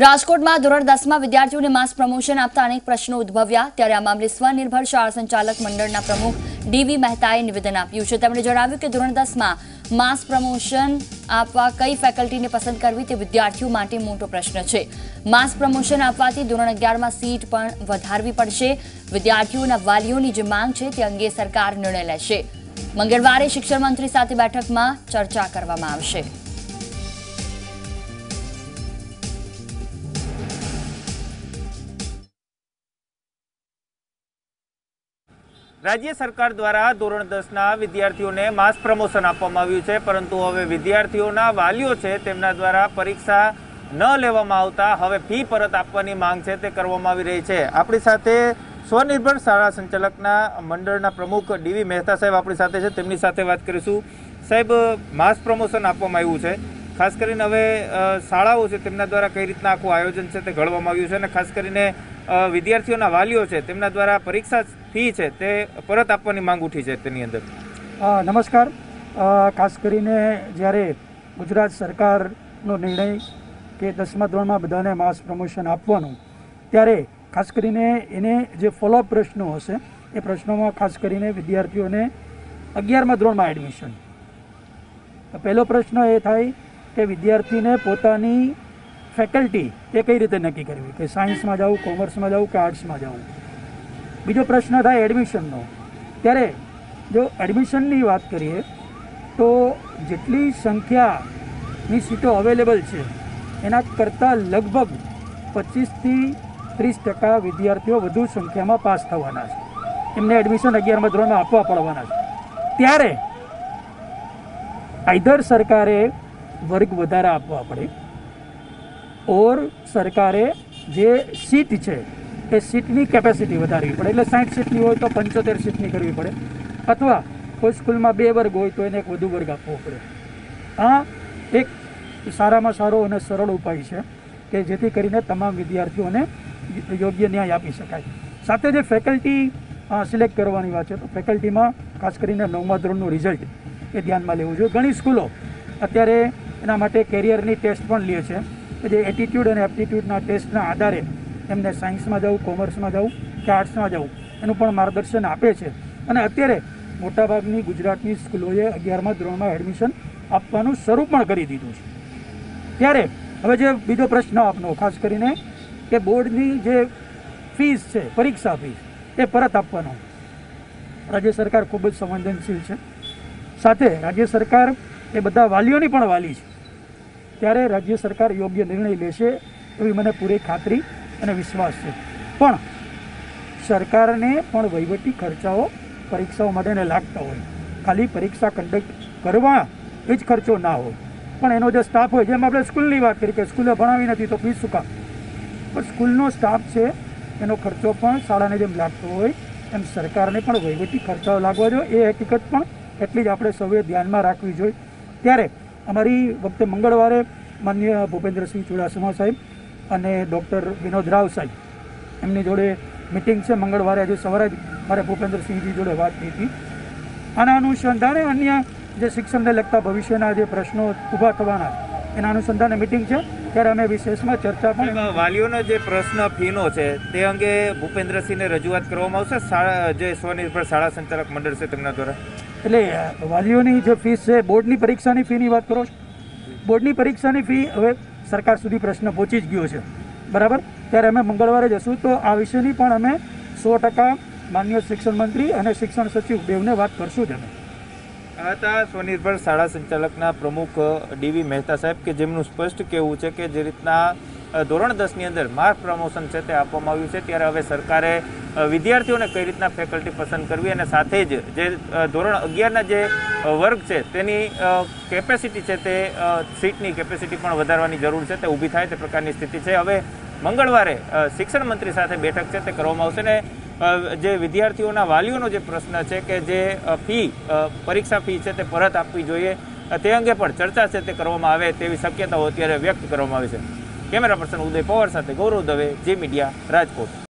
राजकोट में धोरण 10 में विद्यार्थी ने मास प्रमोशन आपता अनेक प्रश्नों उद्भव्या त्यारे आ मामले स्वनिर्भर शाला संचालक मंडल प्रमुख डी.वी. मेहताए निवेदन आप्युं छे। तेमणे जणाव्युं के धोरण 10 में मास प्रमोशन आपवा कई फेकल्टी ने पसंद करवी ते विद्यार्थीओ माटे मोटो प्रश्न छे। मास प्रमोशन आपवाथी धोरण 11 में सीट पण वधारवी पड़शे। विद्यार्थीओना वालीओनी जे मांग छे ते अंगे सरकार निर्णय लेशे। मंगळवारे शिक्षण मंत्री साथे बैठक में चर्चा करवामां आवशे। राज्य सरकार द्वारा धोरण 10 ना विद्यार्थीओने मास प्रमोशन आपवामां आव्युं छे, परंतु हवे विद्यार्थीओना वालीओ छे तेमना द्वारा परीक्षा न लेवामां आवता हवे फी परत आपवानी मांग छे ते करवामां आवी रही छे। आपणी साथे स्वनिर्भर शाला संचालकना मंडळना प्रमुख डी.वी. मेहता साहेब आपणी साथे छे, तेमनी साथे वात करीशुं। साहेब, मास प्रमोशन आपवामां आव्युं छे, खास करीने हवे शाळाओ छे तेमना द्वारा कई रीतना आखुं आयोजन छे ते घडवामां आव्युं छे अने खास करीने विद्यार्थीओना वालीओ छे तेमना द्वारा परीक्षा फी छे ते परत आपवानी मांग उठी छे तेनी अंदर। नमस्कार। खास करीने ज्यारे गुजरात सरकारनो निर्णय के 10मा ધોરણમાં બધાને માસ પ્રમોશન આપવાનું, ત્યારે ખાસ કરીને એને જે ફોલોઅપ પ્રશ્નો હશે એ પ્રશ્નોમાં ખાસ કરીને વિદ્યાર્થીઓને 11મા ધોરણમાં એડમિશન, પહેલો પ્રશ્ન એ થાય કે વિદ્યાર્થીને પોતાની ફેકલ્ટી એ કઈ રીતે નક્કી કરવી, કે સાયન્સમાં જાવું, કોમર્સમાં જાવું કે આર્ટ્સમાં જાવું। બીજો પ્રશ્ન થાય એડમિશનનો, ત્યારે જો એડમિશનની વાત કરીએ તો જેટલી સંખ્યાની સીટો અવેલેબલ છે એના કરતાં લગભગ 25 થી 30% વિદ્યાર્થીઓ વધુ સંખ્યામાં પાસ થવાના છે, એમને એડમિશન 11મા ધોરણમાં આપવા પડવાના છે। ત્યારે આઈધર સરકારે વર્ગ વધારા આપવા પડે ઓર સરકારે જે સીટ છે એ સીટની કેપેસિટી વધારવી પડે, એટલે 60 સીટની હોય તો 75 સીટની કરવી પડે, અથવા કોઈ સ્કૂલમાં 2 વર્ગ હોય તો એને એક વધુ વર્ગ આપવો પડે। આ એક સારામાં સારો અને સરળ ઉપાય છે કે જેથી કરીને તમામ વિદ્યાર્થીઓને યોગ્ય ન્યાય આપી શકાય। સાથે જે ફેકલ્ટી સિલેક્ટ કરવાની વાત છે તો ફેકલ્ટીમાં ખાસ કરીને 9મા ધોરણનું રિઝલ્ટ એ ધ્યાનમાં લેવું જોઈએ। ઘણી સ્કૂલો અત્યારે એના માટે કેરિયરની ટેસ્ટ પણ લે છે કે જે એટીટ્યૂડ અને એપ્ટિટ્યૂડના ટેસ્ટના આધારે એમને સાયન્સમાં જવું, કોમર્સમાં જવું કે આર્ટ્સમાં જવું એનું પણ માર્ગદર્શન આપે છે। અને અત્યારે મોટાભાગની ગુજરાતની સ્કૂલોએ 11મા ધોરણમાં એડમિશન આપવાનું શરૂ પણ કરી દીધું છે। ત્યારે હવે જે બીજો પ્રશ્ન આપનો, ખાસ કરીને કે બોર્ડની જે ફીસ છે, પરીક્ષા ફીસ એ પરત આપવાનો, રાજ્ય સરકાર ખૂબ જ સંવેદનશીલ છે, સાથે રાજ્ય સરકાર એ બધા વાલીઓની પણ વાલી છે, ત્યારે રાજ્ય સરકાર યોગ્ય નિર્ણય લેશે એવી મને પૂરી ખાતરી અને વિશ્વાસ છે। પણ સરકારને પણ વહીવટી ખર્ચાઓ પરીક્ષાઓ માટેને લાગતા હોય, ખાલી પરીક્ષા કન્ડક્ટ કરવા એ જ ખર્ચો ના હોય, પણ એનો જે સ્ટાફ હોય, જેમ આપણે સ્કૂલની વાત કરી કે સ્કૂલે ભણાવી નથી તો ફીસ શું કામ, પણ સ્કૂલનો સ્ટાફ છે એનો ખર્ચો પણ શાળાને જેમ લાગતો હોય એમ સરકારને પણ વહીવટી ખર્ચાઓ લાગવા જોઈએ, એ હકીકત પણ એટલી જ આપણે સૌએ ધ્યાનમાં રાખવી જોઈએ। ત્યારે અમારી વખતે મંગળવારે માનનીય ભૂપેન્દ્ર સિંહ ચુડાસમા સાહેબ અને ડૉક્ટર વિનોદ રાવ સાહેબ એમની જોડે મિટિંગ છે મંગળવારે, આજે સવારે જ મારે ભૂપેન્દ્રસિંહજી જોડે વાત થઈ હતી। આના અનુસંધાને અન્ય જે શિક્ષણને લગતા ભવિષ્યના જે પ્રશ્નો ઊભા થવાના એના અનુસંધાને મિટિંગ છે, ત્યારે અમે વિશેષમાં ચર્ચા પણ વાલીઓનો જે પ્રશ્ન ફીનો છે તે અંગે ભૂપેન્દ્રસિંહને રજૂઆત કરવામાં આવશે, જે સ્વનિર્ભર શાળા સંચાલક મંડળ છે તેમના દ્વારા। એટલે વાલીઓની જે ફીસ છે, બોર્ડની પરીક્ષાની ફીની વાત કરો, બોર્ડની પરીક્ષાની ફી હવે સરકાર સુધી પ્રશ્ન પહોંચી જ ગયો છે, બરાબર। ત્યારે અમે મંગળવારે જશું તો આ વિષયની પણ અમે 100% માનનીય શિક્ષણ મંત્રી અને શિક્ષણ સચિવ બેવને વાત કરશું જ અમે। આ હતા સ્વનિર્ભર શાળા સંચાલકના પ્રમુખ ડી.વી. મહેતા સાહેબ કે જેમનું સ્પષ્ટ કહેવું છે કે જે રીતના ધોરણ 10ની અંદર માર્ક પ્રમોશન છે તે આપવામાં આવ્યું છે, ત્યારે હવે સરકારે વિદ્યાર્થીઓને કઈ રીતના ફેકલ્ટી પસંદ કરવી અને સાથે જ જે ધોરણ 11ના જે વર્ગ છે તેની કેપેસિટી છે તે સીટની કેપેસિટી પણ વધારવાની જરૂર છે, તે ઊભી થાય તે પ્રકારની સ્થિતિ છે। હવે મંગળવારે શિક્ષણ મંત્રી સાથે બેઠક છે તે કરવામાં આવશે ને જે વિદ્યાર્થીઓના વાલીઓનો જે પ્રશ્ન છે કે જે ફી પરીક્ષા ફી છે તે પરત આપવી જોઈએ તે અંગે પણ ચર્ચા છે તે કરવામાં આવે તેવી શક્યતાઓ અત્યારે વ્યક્ત કરવામાં આવી છે। કેમેરા પર્સન ઉદય પવાર સાથે ગૌરવ દવે, જી મીડિયા, રાજકોટ।